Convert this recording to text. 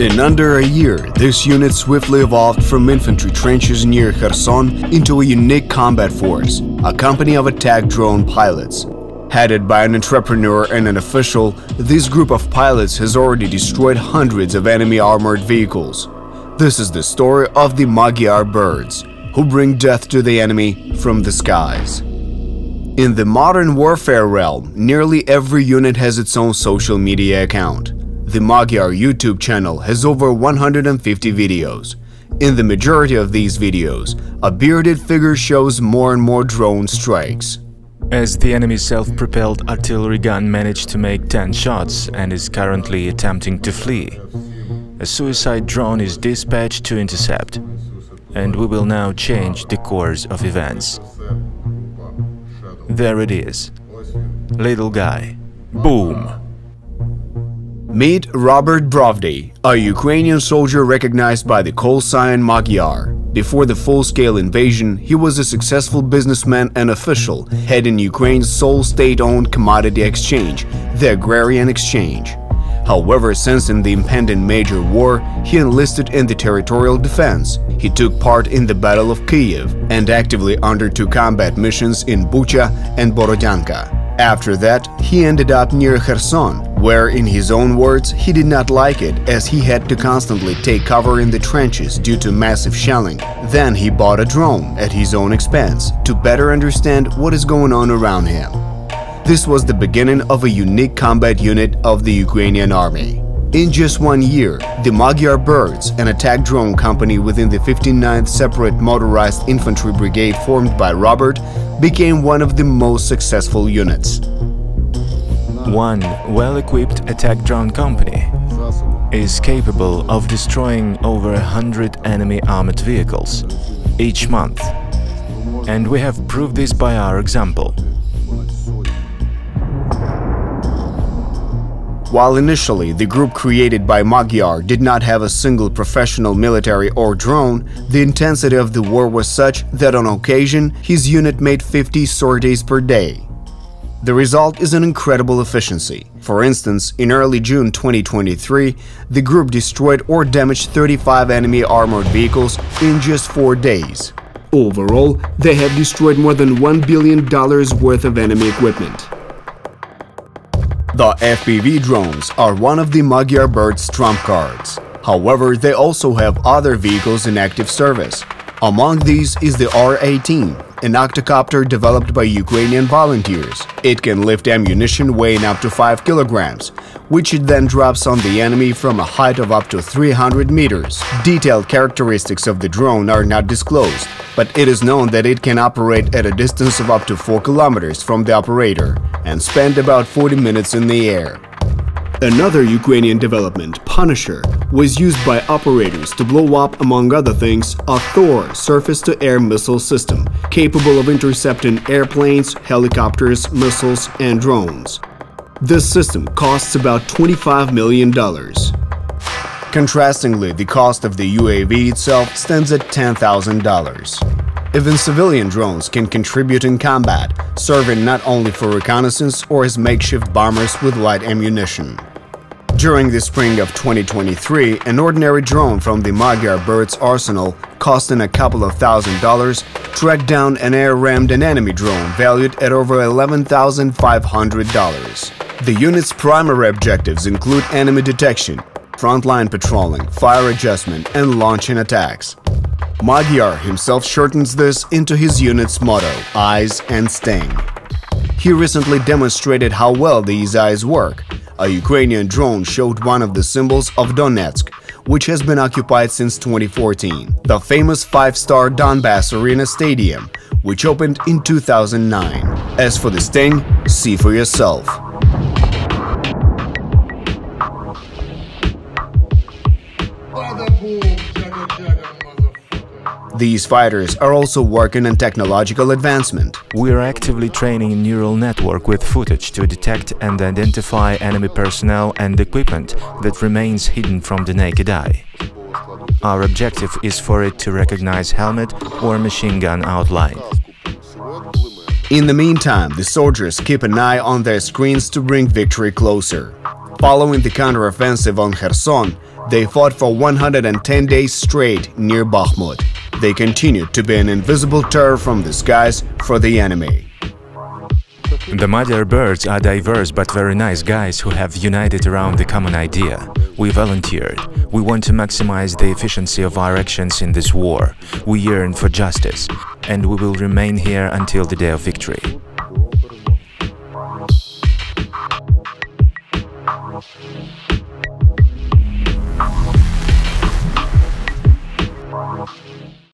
In under a year, this unit swiftly evolved from infantry trenches near Kherson into a unique combat force, a company of attack drone pilots. Headed by an entrepreneur and an official, this group of pilots has already destroyed hundreds of enemy armored vehicles. This is the story of the Magyar Birds, who bring death to the enemy from the skies. In the modern warfare realm, nearly every unit has its own social media account. The Magyar YouTube channel has over 150 videos. In the majority of these videos, a bearded figure shows more and more drone strikes. As the enemy's self-propelled artillery gun managed to make 10 shots and is currently attempting to flee, a suicide drone is dispatched to intercept. And we will now change the course of events. There it is. Little guy. Boom! Meet Robert Brovdy, a Ukrainian soldier recognized by the call sign Magyar. Before the full-scale invasion, he was a successful businessman and official, heading Ukraine's sole state-owned commodity exchange, the Agrarian Exchange. However, sensing the impending major war, he enlisted in the territorial defense. He took part in the Battle of Kiev and actively undertook combat missions in Bucha and Borodyanka. After that, he ended up near Kherson, where, in his own words, he did not like it, as he had to constantly take cover in the trenches due to massive shelling. Then he bought a drone at his own expense to better understand what is going on around him. This was the beginning of a unique combat unit of the Ukrainian army. In just 1 year, the Magyar Birds, an attack drone company within the 59th Separate Motorized Infantry Brigade formed by Robert, became one of the most successful units. One well-equipped attack drone company is capable of destroying over 100 enemy armored vehicles each month, and we have proved this by our example. While initially the group created by Magyar did not have a single professional military or drone, the intensity of the war was such that on occasion his unit made 50 sorties per day. The result is an incredible efficiency. For instance, in early June 2023, the group destroyed or damaged 35 enemy armored vehicles in just 4 days. Overall, they have destroyed more than $1 billion worth of enemy equipment. The FPV drones are one of the Magyar Birds' trump cards. However, they also have other vehicles in active service. Among these is the R-18, an octocopter developed by Ukrainian volunteers. It can lift ammunition weighing up to 5 kilograms, which it then drops on the enemy from a height of up to 300 meters. Detailed characteristics of the drone are not disclosed, but it is known that it can operate at a distance of up to 4 kilometers from the operator and spend about 40 minutes in the air. Another Ukrainian development, Punisher, was used by operators to blow up, among other things, a Thor surface-to-air missile system, capable of intercepting airplanes, helicopters, missiles, and drones. This system costs about $25 million. Contrastingly, the cost of the UAV itself stands at $10,000. Even civilian drones can contribute in combat, serving not only for reconnaissance or as makeshift bombers with light ammunition. During the spring of 2023, an ordinary drone from the Magyar Birds arsenal, costing a couple of $1,000, tracked down and air-rammed an enemy drone valued at over $11,500. The unit's primary objectives include enemy detection, frontline patrolling, fire adjustment, and launching attacks. Magyar himself shortens this into his unit's motto, Eyes and Sting. He recently demonstrated how well these eyes work. A Ukrainian drone showed one of the symbols of Donetsk, which has been occupied since 2014, the famous 5-star Donbass Arena Stadium, which opened in 2009. As for the Sting, see for yourself. These fighters are also working on technological advancement. We are actively training a neural network with footage to detect and identify enemy personnel and equipment that remains hidden from the naked eye. Our objective is for it to recognize helmet or machine gun outline. In the meantime, the soldiers keep an eye on their screens to bring victory closer. Following the counteroffensive on Kherson, They fought for 110 days straight near Bakhmut. They continued to be an invisible terror from the skies for the enemy. The Magyar Birds are diverse but very nice guys who have united around the common idea. We volunteered. We want to maximize the efficiency of our actions in this war. We yearn for justice. And we will remain here until the day of victory.